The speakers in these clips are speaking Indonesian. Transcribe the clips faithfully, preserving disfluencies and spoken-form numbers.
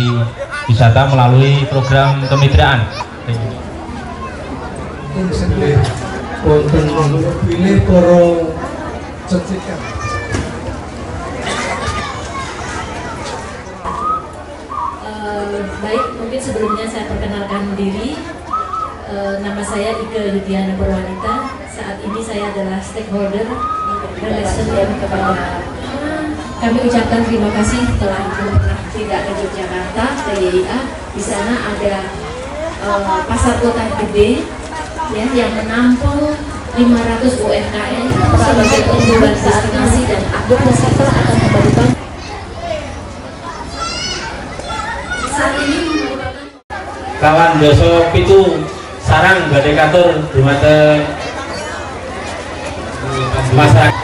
destinasi wisata melalui program kemitraan. Uh, baik, mungkin sebelumnya saya perkenalkan diri. Uh, nama saya Ika Yudiana Perwita. Saat ini saya adalah stakeholder relation kepada kami ucapkan terima kasih telah bertindak ke Yogyakarta, K J I A. Di sana ada uh, pasar kota Gede ya, yang menampung lima ratus U M K M sebagai unggulan destinasi dan aktor sektor akan terbarukan. Saat ini kawan doso pitu sarang badai katur dumaten masyarakat.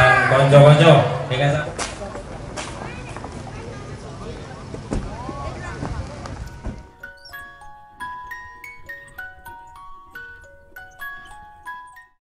Terasa konco-konco.